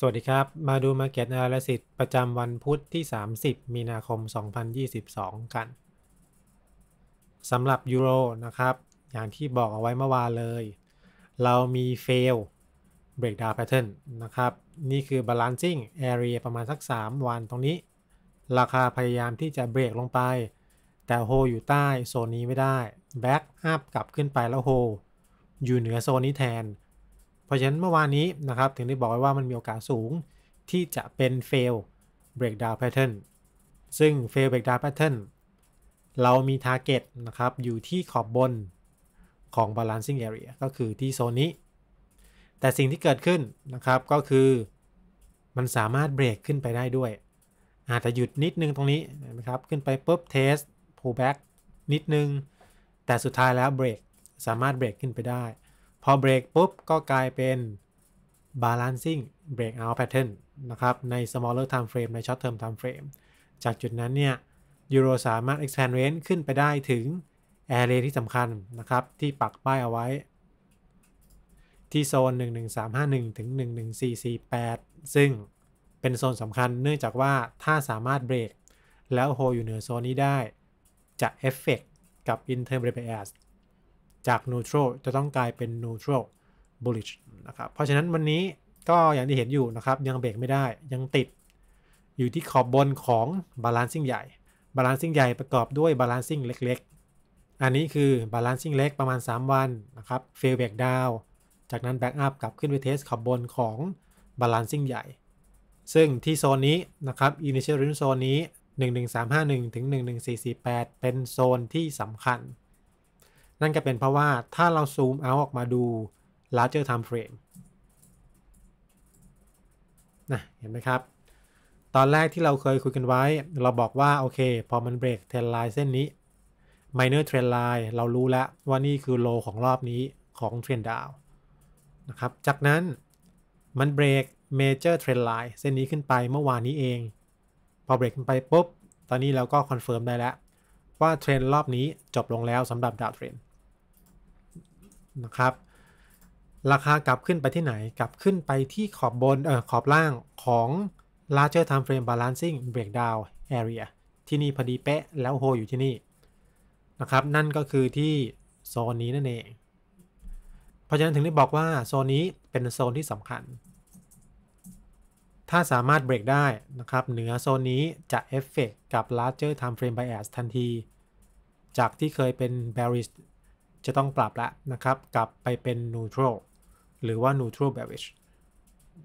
สวัสดีครับมาดู Market Analysis ประจำวันพุธที่30มีนาคม2022กันสำหรับยูโรนะครับอย่างที่บอกเอาไว้เมื่อวานเลยเรามี Fail Breakdown Pattern นะครับนี่คือ Balancing Area ประมาณสัก3วันตรงนี้ราคาพยายามที่จะเบรกลงไปแต่โฮอยู่ใต้โซนนี้ไม่ได้ Back Up กลับขึ้นไปแล้วโฮอยู่เหนือโซนนี้แทนเพราะฉะนั้นเมื่อวานนี้นะครับถึงได้บอกไว้ว่ามันมีโอกาสสูงที่จะเป็น fail breakdown pattern ซึ่ง fail breakdown pattern เรามี target นะครับอยู่ที่ขอบบนของ balancing area ก็คือที่โซนนี้แต่สิ่งที่เกิดขึ้นนะครับก็คือมันสามารถเบรกขึ้นไปได้ด้วยอาจจะหยุดนิดนึงตรงนี้นะครับขึ้นไปปุ๊บ test pull back นิดนึงแต่สุดท้ายแล้วเบรกสามารถเบรกขึ้นไปได้พอเบรกปุ๊บก็กลายเป็น balancing breakout pattern นะครับใน smaller time frame ใน short term time frame จากจุดนั้นเนี่ยยูโรสามารถ expand range ขึ้นไปได้ถึง area ที่สำคัญนะครับที่ปักป้ายเอาไว้ที่โซน 11351 ถึง 11448 ซึ่งเป็นโซนสำคัญเนื่องจากว่าถ้าสามารถเบรกแล้วโฮอยู่เหนือโซนนี้ได้จะ effect กับ intermediate biasจาก neutral จะต้องกลายเป็น neutral bullish นะครับเพราะฉะนั้นวันนี้ก็อย่างที่เห็นอยู่นะครับยังเบรกไม่ได้ยังติดอยู่ที่ขอบบนของ balancing ใหญ่ balancing ใหญ่ประกอบด้วย balancing เล็กๆอันนี้คือ balancing เล็กประมาณ3วันนะครับ fail back down จากนั้น back up กลับขึ้นไป test ขอบบนของ balancing ใหญ่ซึ่งที่โซนนี้นะครับ initial range โซนนี้ 11351 ถึง 11448 เป็นโซนที่สำคัญนั่นก็เป็นเพราะว่าถ้าเราซูมเอาออกมาดู larger time frame นะเห็นไหมครับตอนแรกที่เราเคยคุยกันไว้เราบอกว่าโอเคพอมันเบรกเทรนไลน์เส้นนี้ minor trend line เรารู้แล้วว่านี่คือ low ของรอบนี้ของ trend down นะครับจากนั้นมันเบรก major trend line เส้นนี้ขึ้นไปเมื่อวานนี้เองพอเบรกขึ้นไปปุ๊บตอนนี้เราก็คอนเฟิร์มได้แล้วว่าเทรนรอบนี้จบลงแล้วสำหรับดาวเทรนนะครับราคากลับขึ้นไปที่ไหนกลับขึ้นไปที่ขอบบนขอบล่างของ larger time frame balancing breakdown area ที่นี่พอดีเป๊ะแล้วโฮอยู่ที่นี่นะครับนั่นก็คือที่โซนนี้นั่นเองเพราะฉะนั้นถึงได้บอกว่าโซนนี้เป็นโซนที่สำคัญถ้าสามารถเบรกได้นะครับเหนือโซนนี้จะเอฟเฟกต์กับ larger time frame bias ทันทีจากที่เคยเป็น bearish จะต้องปรับละนะครับกลับไปเป็น neutral หรือว่า neutral bearish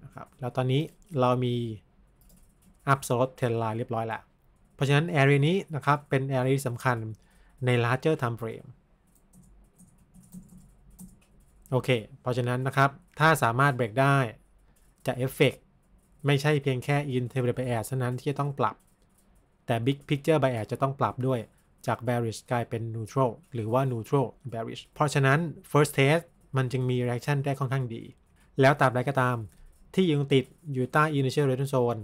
นะครับแล้วตอนนี้เรามี upside trend line เรียบร้อยละเพราะฉะนั้น area นี้นะครับเป็น area สำคัญใน larger time frame โอเคเพราะฉะนั้นนะครับถ้าสามารถเบรกได้จะเอฟเฟกต์ไม่ใช่เพียงแค่ intermediate bias เท่านั้นที่จะต้องปรับแต่ big picture bias จะต้องปรับด้วยจาก bearish กลายเป็น neutral หรือว่า neutral bearish เพราะฉะนั้น first test มันจึงมี reaction ได้ค่อนข้างดีแล้วตามใดก็ตามที่ยังติดอยู่ใต้ initial resistance zone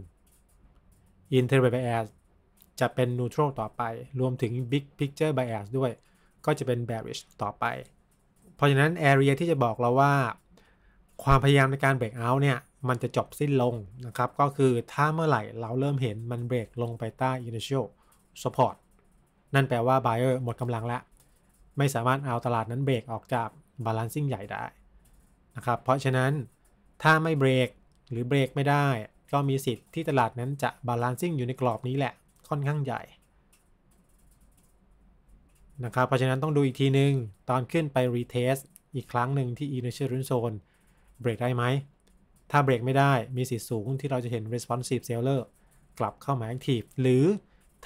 intermediate bias จะเป็น neutral ต่อไปรวมถึง big picture bias ด้วยก็จะเป็น bearish ต่อไปเพราะฉะนั้น area ที่จะบอกเราว่าความพยายามในการ break out เนี่ยมันจะจบสิ้นลงนะครับก็คือถ้าเมื่อไหร่เราเริ่มเห็นมันเบรกลงไปใต้ initial support นั่นแปลว่า buyer หมดกำลังแล้วไม่สามารถเอาตลาดนั้นเบรกออกจาก balancing ใหญ่ได้นะครับเพราะฉะนั้นถ้าไม่เบรกหรือเบรกไม่ได้ก็มีสิทธิ์ที่ตลาดนั้นจะ balancing อยู่ในกรอบนี้แหละค่อนข้างใหญ่นะครับเพราะฉะนั้นต้องดูอีกทีนึงตอนขึ้นไป retest อีกครั้งหนึ่งที่ initial resistance zone เบรกได้ไหมถ้าเบรกไม่ได้มีสิทธิ์สูงที่เราจะเห็น responsive seller กลับเข้ามา active หรือ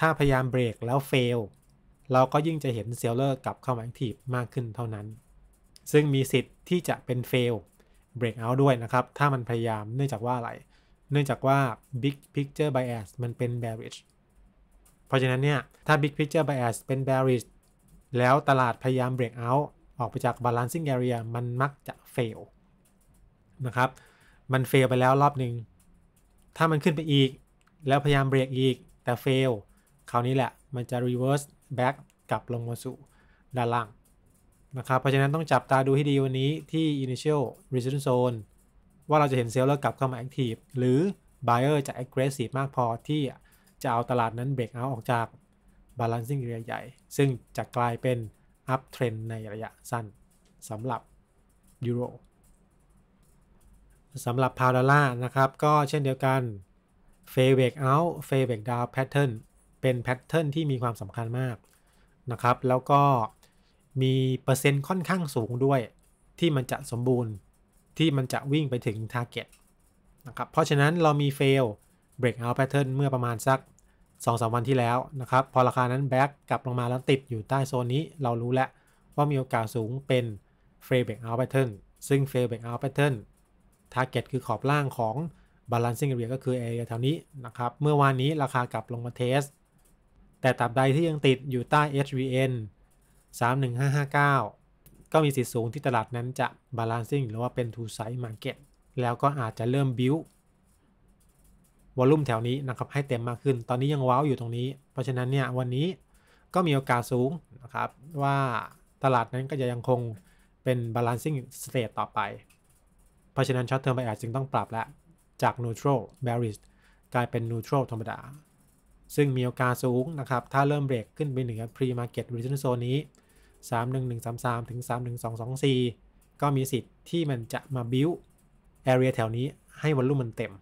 ถ้าพยายามเบรกแล้ว fail เราก็ยิ่งจะเห็น seller กลับเข้ามา active มากขึ้นเท่านั้นซึ่งมีสิทธิ์ที่จะเป็น fail break out ด้วยนะครับถ้ามันพยายามเนื่องจากว่าอะไรเนื่องจากว่า big picture bias มันเป็น bearish เพราะฉะนั้นเนี่ยถ้า big picture bias เป็น bearish แล้วตลาดพยายาม break out ออกไปจาก balancing area มันมักจะ fail นะครับมันเฟลไปแล้วรอบหนึ่งถ้ามันขึ้นไปอีกแล้วพยายามเบรกอีกแต่เฟลคราวนี้แหละมันจะรีเวิร์สแบ็กกลับลงมาสู่ด้านล่างนะครับเพราะฉะนั้นต้องจับตาดูให้ดีวันนี้ที่ initial resistance zone ว่าเราจะเห็นเซลล์แล้วกลับเข้ามาแอคทีฟหรือ buyer จะ aggressive มากพอที่จะเอาตลาดนั้นเบรกเอาออกจาก balancing area ใหญ่ซึ่งจะกลายเป็น up trend ในระยะสั้นสำหรับยูโรสำหรับพาวดอลลาร์นะครับก็เช่นเดียวกัน fade break out fade break down pattern เป็นแพทเทิร์นที่มีความสำคัญมากนะครับแล้วก็มีเปอร์เซ็นต์ค่อนข้างสูงด้วยที่มันจะสมบูรณ์ที่มันจะวิ่งไปถึง target นะครับเพราะฉะนั้นเรามี fail breakout pattern เมื่อประมาณสัก 2-3 วันที่แล้วนะครับพอราคานั้น back กลับลงมาแล้วติดอยู่ใต้โซนนี้เรารู้แล้วว่ามีโอกาสสูงเป็น fail breakout pattern ซึ่ง fail breakout pattern target คือขอบล่างของ balancing area ก็คือ area แถวนี้นะครับเมื่อวานนี้ราคากลับลงมา test แต่ตราบใดที่ยังติดอยู่ใต้ HVN 31559ก็มีสิทธิ์สูงที่ตลาดนั้นจะ balancing หรือว่าเป็น two side market แล้วก็อาจจะเริ่ม build volume แถวนี้นะครับให้เต็มมากขึ้นตอนนี้ยังว้าวอยู่ตรงนี้เพราะฉะนั้นเนี่ยวันนี้ก็มีโอกาสสูงนะครับว่าตลาดนั้นก็จะยังคงเป็น balancing state ต่อไปเพราะฉะนั้น short term bias จึงต้องปรับและจาก neutral bearish กลายเป็น neutral ธรรมดาซึ่งมีโอกาสสูงนะครับถ้าเริ่มเบรกขึ้นไปเหนือ pre market resistance zone นี้31133ถึง31224ก็มีสิทธิ์ที่มันจะมาบิ้วแอเรียแถวนี้ให้วอลลุ่มมันเต็ม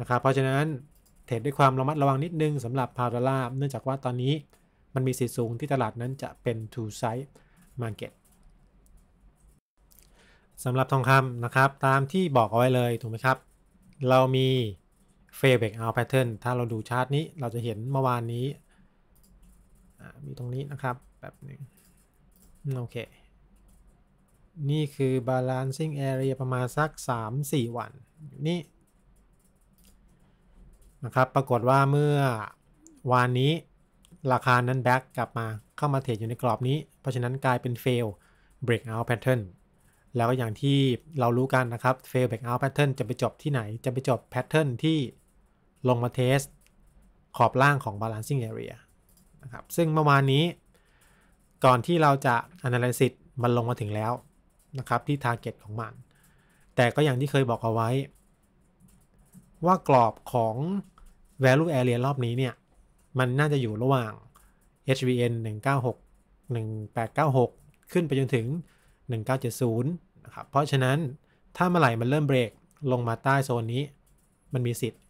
นะครับเพราะฉะนั้นเทรดด้วยความระมัดระวังนิดนึงสำหรับพาวดอลลาร์เนื่องจากว่าตอนนี้มันมีสิทธิ์สูงที่ตลาดนั้นจะเป็น two side market สำหรับทองคำนะครับตามที่บอกเอาไว้เลยถูกไหมครับเรามี fail breakout pattern ถ้าเราดูชาร์ตนี้เราจะเห็นเมื่อวานนี้มีตรงนี้นะครับแบบนึงโอเคนี่คือ balancing area ประมาณสัก 3-4 วันนี่นะครับปรากฏว่าเมื่อวานนี้ราคานั้น back กลับมาเข้ามาเทรดอยู่ในกรอบนี้เพราะฉะนั้นกลายเป็น fail breakout pattern แล้วก็อย่างที่เรารู้กันนะครับ fail breakout pattern จะไปจบที่ไหนจะไปจบ pattern ที่ลงมา test ขอบล่างของ balancing area นะครับซึ่งเมื่อวานนี้ก่อนที่เราจะ analysis มันลงมาถึงแล้วนะครับที่ target ของมันแต่ก็อย่างที่เคยบอกเอาไว้ว่ากรอบของ value area รอบนี้เนี่ยมันน่าจะอยู่ระหว่าง HVN 196-1896 ขึ้นไปจนถึง 1970 นะครับเพราะฉะนั้นถ้าเมื่อไหร่มันเริ่มเบรกลงมาใต้โซนนี้มันมีสิทธิ์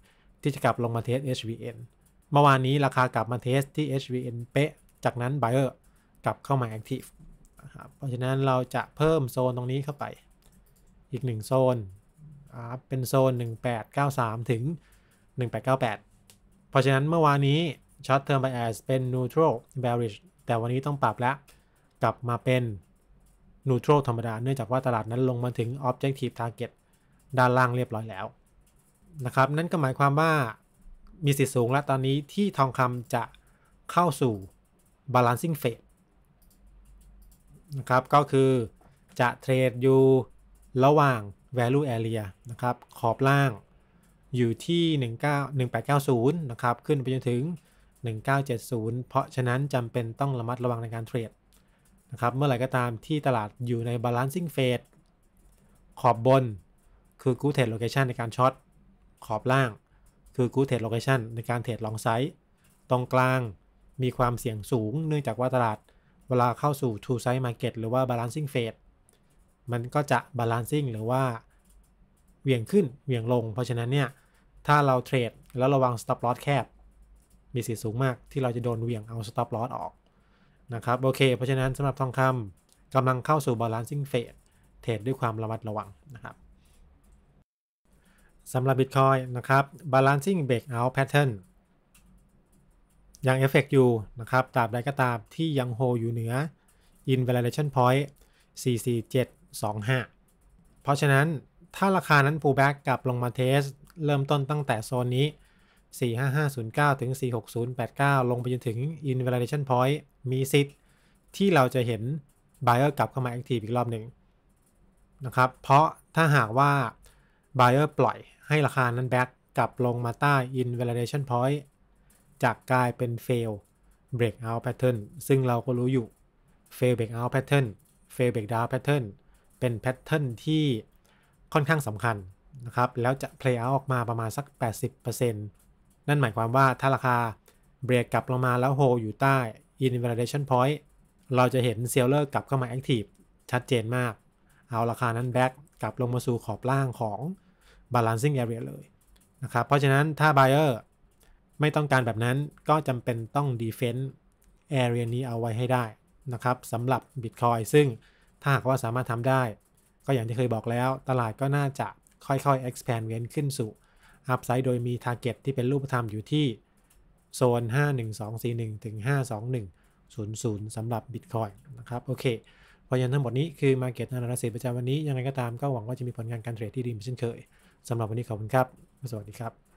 ที่จะกลับลงมาเทส HVN เมื่อวานนี้ราคากลับมาเทสที่ HVN เป๊ะจากนั้น buyerกลับเข้ามา Active นะครับเพราะฉะนั้นเราจะเพิ่มโซนตรงนี้เข้าไปอีก1โซนเป็นโซน1893ถึง1898เพราะฉะนั้นเมื่อวานนี้ Short Term Bias เป็น Neutral Bearish แต่วันนี้ต้องปรับแล้วกลับมาเป็น Neutral ธรรมดาเนื่องจากว่าตลาดนั้นลงมาถึง Objective Target ด้านล่างเรียบร้อยแล้วนะครับนั่นก็หมายความว่ามีสิทธิ์สูงแล้วตอนนี้ที่ทองคำจะเข้าสู่balancing phase นะครับก็คือจะเทรดอยู่ระหว่าง value area นะครับขอบล่างอยู่ที่1890นะครับขึ้นไปจนถึง1970เพราะฉะนั้นจำเป็นต้องระมัดระวังในการเทรดนะครับเมื่อไหร่ก็ตามที่ตลาดอยู่ใน balancing phase ขอบบนคือ good trade location ในการช็อตขอบล่างคือ good trade location ในการเทรด long side ตรงกลางมีความเสี่ยงสูงเนื่องจากว่าตลาดเวลาเข้าสู่ two side market หรือว่า balancing phase มันก็จะ balancing หรือว่าเหวี่ยงขึ้นเหวี่ยงลงเพราะฉะนั้นเนี่ยถ้าเราเทรดแล้วระวัง stop loss แคบมีสิทธิ์สูงมากที่เราจะโดนเหวี่ยงเอา stop loss ออกนะครับโอเคเพราะฉะนั้นสำหรับทองคำกำลังเข้าสู่ balancing phase เทรดด้วยความระมัดระวังนะครับสำหรับ Bitcoin นะครับ balancing breakout patternยังเอฟเฟกต์อยู่นะครับตราบใดก็ตามที่ยังโฮอยู่เหนือ invalidation point 44725 เพราะฉะนั้นถ้าราคานั้น pullback กลับลงมาเทสเริ่มต้นตั้งแต่โซนนี้45509ถึง46089ลงไปจนถึง invalidation point มีสิทธิ์ที่เราจะเห็น buyer กลับเข้ามา active อีกรอบหนึ่งนะครับเพราะถ้าหากว่า buyer ปล่อยให้ราคานั้น back กลับลงมาใต้ invalidation pointจากกลายเป็น fail breakout pattern ซึ่งเราก็รู้อยู่ fail breakout pattern fail breakdown pattern เป็น pattern ที่ ค่อนข้างสำคัญนะครับแล้วจะ play out ออกมาประมาณสัก 80% นั่นหมายความว่าถ้าราคาเบรกกลับลงมาแล้วโฮอยู่ใต้ invalidation point เราจะเห็นเซลเลอร์กลับเข้ามา active ชัดเจนมากเอาราคานั้นแบ็กกลับลงมาสู่ขอบล่างของ balancing area เลยนะครับเพราะฉะนั้นถ้า buyer ไม่ต้องการแบบนั้นก็จำเป็นต้อง defend area นี้เอาไว้ให้ได้นะครับสำหรับ Bitcoin ซึ่งถ้าหากว่าสามารถทำได้ก็อย่างที่เคยบอกแล้วตลาดก็น่าจะค่อยๆ expand range ขึ้นสู่ upside โดยมี target ที่เป็นรูปธรรมอยู่ที่โซน 51241 ถึง 52100 สำหรับ Bitcoin นะครับโอเคเพราะฉะนั้นทั้งหมดนี้คือ Market Analysis ประจำวันนี้ยังไงก็ตามก็หวังว่าจะมีผลงานการเทรดที่ดีเหมือนเช่นเคยสำหรับวันนี้ขอบคุณครับสวัสดีครับ